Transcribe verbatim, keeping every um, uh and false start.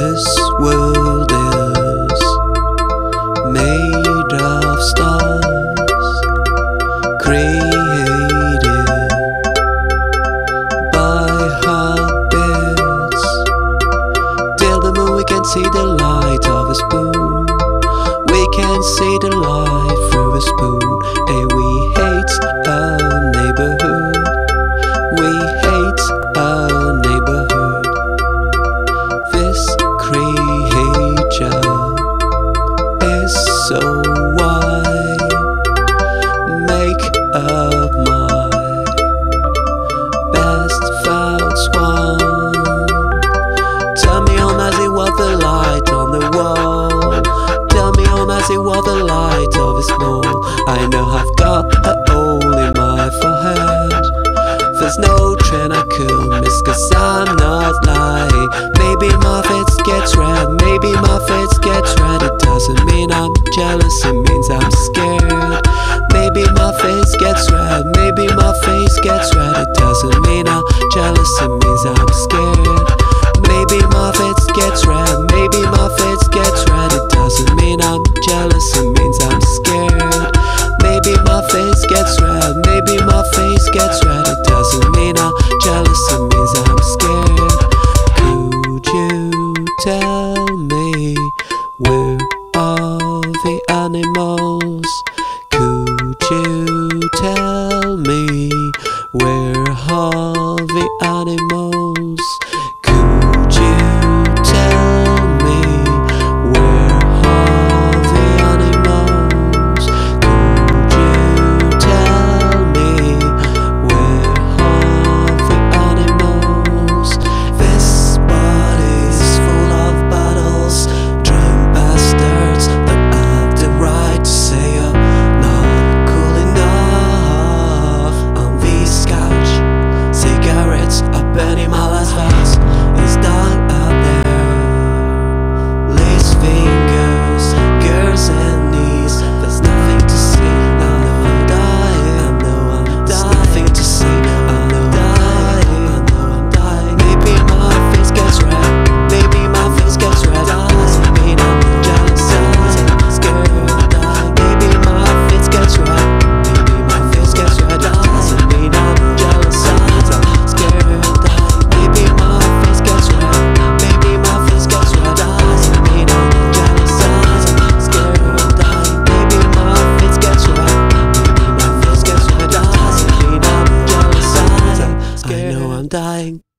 This world is made of stars created by heartbeats. Till the moon we can see the light of a spoon. We can see the light through a spoon. And we hate our neighborhood. We hate our neighborhood. This creature is so wide. Make up my best felt swan. Tell me on as it was the light on the wall. Tell me on as it was the light of a small. I know I've got a hole in my forehead. There's no trend I could miss, cause I'm not lying. Maybe my face gets red, maybe my face gets red. It doesn't mean I'm jealous, it means I'm scared. Maybe my face gets red, maybe my face gets red. It doesn't mean I'm jealous, it means I'm scared. Maybe my face gets red, maybe my face gets red. It doesn't mean I'm jealous, it means I'm scared. Maybe my face gets red, maybe my face gets red. It doesn't mean I'm jealous, it means I'm scared. Could you tell me where are the animals? Could you tell me where are the animals? Could you tell me where are the animals? Could you tell me where are the animals? This body's full of battles, drunk bastards, but I've the right to say I'm not cool enough. On this couch, cigarettes are burning my last vase. It's dark out there, lace fingers, girls and knees. There's nothing to see, I know I'm dying, I know I'm dying. There's nothing to see, I know I'm dying, I know I'm dying. Maybe my face gets red, maybe my face gets red. It doesn't mean I'm jealous, I'm scared. Maybe my face gets red, maybe my face gets red. It doesn't mean I'm jealous, I'm scared. Maybe my face gets red, maybe my face gets red. It doesn't mean I'm jealous, I'm scared. Maybe my face gets red, maybe my face gets red. It doesn't mean I'm jealous, I'm scared. I know I'm dying.